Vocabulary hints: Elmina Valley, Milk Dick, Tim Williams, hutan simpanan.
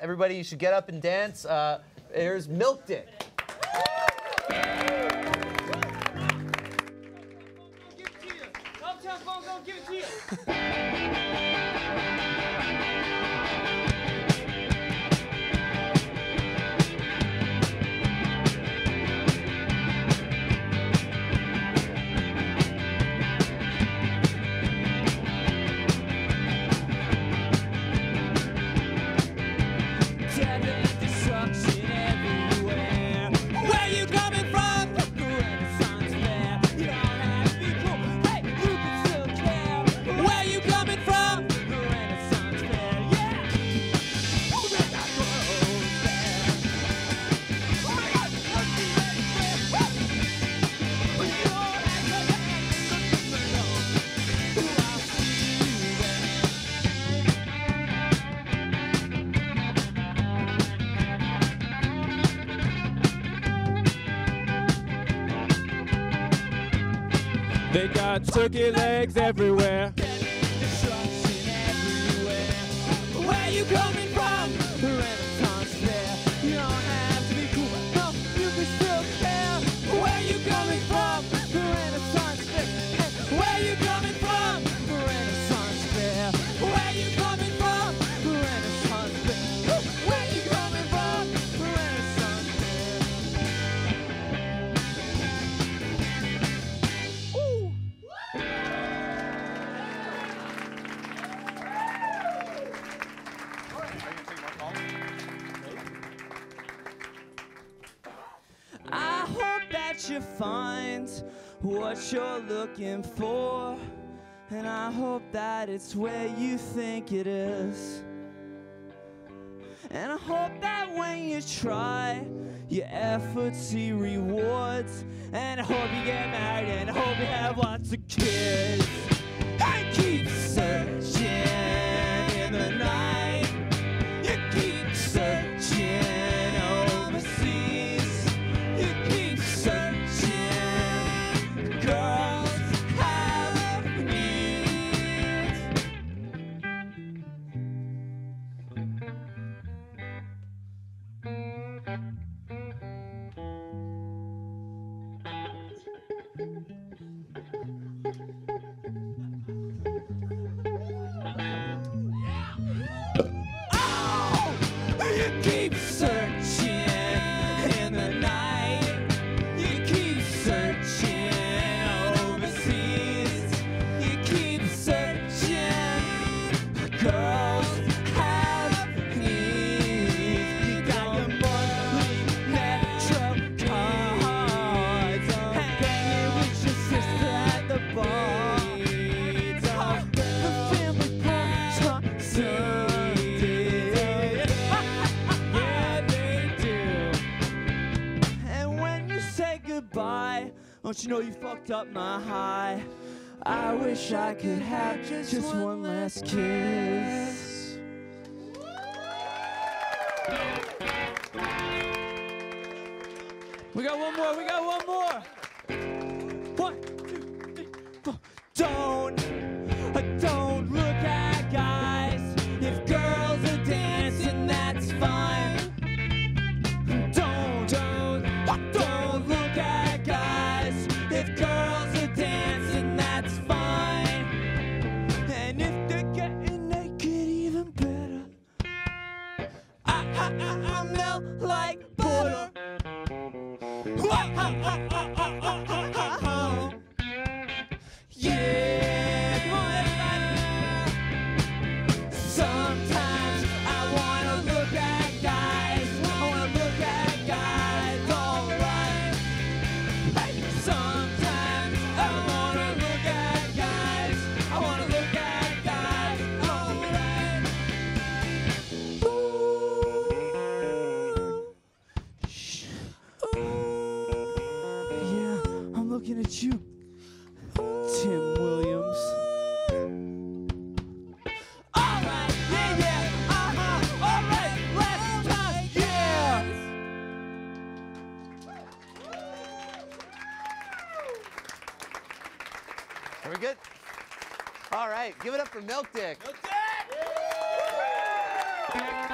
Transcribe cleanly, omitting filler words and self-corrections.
Everybody, you should get up and dance. Here's Milk Dick. They got turkey legs everywhere. Destruction everywhere. Where you coming from? The Renaissance Fair. You don't have to be cool, no, you can still care. Where you coming from? The Renaissance Fair. Where you coming from? The Renaissance Fair. Where you coming from? The Renaissance Fair. Where you coming from? The Renaissance Fair. I hope that you find what you're looking for, and I hope that it's where you think it is. And I hope that when you try, your efforts see rewards, and I hope you get married, and I hope you have lots of kids. And keep searching in the night. You keep searching overseas. You keep searching. Girls have needs. You keep searching in the night. You keep searching overseas. You keep searching. Girls have needs. You got your monthly metro cards. Hanging with your sister at the bar. The family comes soon. Goodbye. Don't you know you fucked up my high? I wish I could have just one last kiss. We got one more. We got one more. 1, 2, 3, 4. Don't look at guys. If girls are dancing, that's fine. Don't look at guys. If girls are dancing, that's fine. And if they're getting naked, even better. I melt like butter. Yeah, come on everybody. Sometimes I wanna look at guys. I wanna look at guys. Sometimes I wanna look at guys. I wanna look at guys. Alright. Ooh. Shh. Ooh. Yeah, I'm looking at you, Tim Williams. Alright, yeah, yeah. Uh-huh. Alright, last time. Yeah. Are we good? All right, give it up for Milk Dick. Milk Dick!